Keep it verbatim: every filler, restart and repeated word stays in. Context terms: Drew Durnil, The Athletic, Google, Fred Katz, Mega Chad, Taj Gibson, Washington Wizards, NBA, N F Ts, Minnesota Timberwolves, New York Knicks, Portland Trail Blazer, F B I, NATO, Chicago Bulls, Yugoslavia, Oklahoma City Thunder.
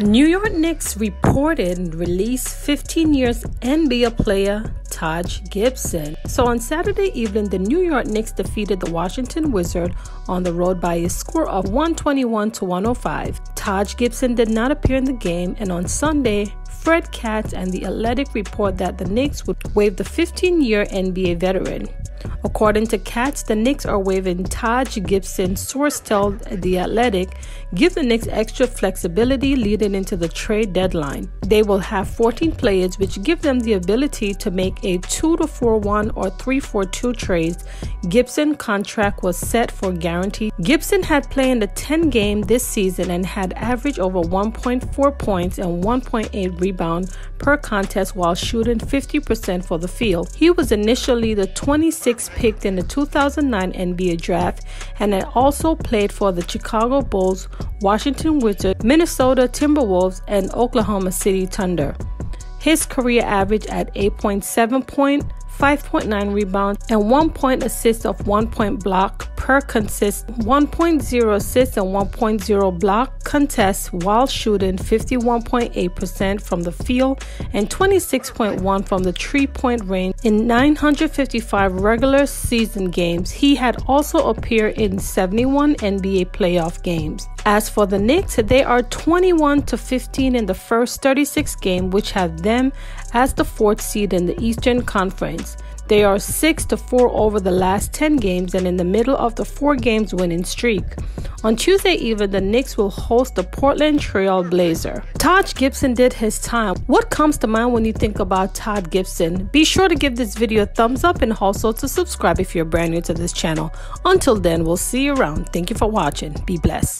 New York Knicks reported and released fifteen years N B A player Taj Gibson. So on Saturday evening, the New York Knicks defeated the Washington Wizards on the road by a score of one twenty-one to one oh five. Taj Gibson did not appear in the game, and on Sunday, Fred Katz and The Athletic report that the Knicks would waive the fifteen-year N B A veteran. According to Katz, the Knicks are waiving Taj Gibson. Source told The Athletic, give the Knicks extra flexibility leading into the trade deadline. They will have fourteen players, which give them the ability to make a two to four one or three four two trade. Gibson's contract was set for guarantee. Gibson had played in the ten game this season and had averaged over one point four points and one point eight rebounds per contest while shooting fifty percent for the field. He was initially the twenty-sixth picked in the two thousand nine N B A draft and had also played for the Chicago Bulls, Washington Wizards, Minnesota Timberwolves, and Oklahoma City Thunder. His career average at eight point seven points, five point nine rebounds, and one point assist of one point block per contest, one point oh assists and one point oh block contests while shooting fifty-one point eight percent from the field and twenty-six point one percent from the three-point range. In nine hundred fifty-five regular season games, he had also appeared in seventy-one N B A playoff games. As for the Knicks, they are twenty-one to fifteen in the first thirty-six games, which have them as the fourth seed in the Eastern Conference. They are six to four over the last ten games and in the middle of the four games winning streak. On Tuesday evening, the Knicks will host the Portland Trail Blazer. Taj Gibson did his time. What comes to mind when you think about Taj Gibson? Be sure to give this video a thumbs up and also to subscribe if you're brand new to this channel. Until then, we'll see you around. Thank you for watching. Be blessed.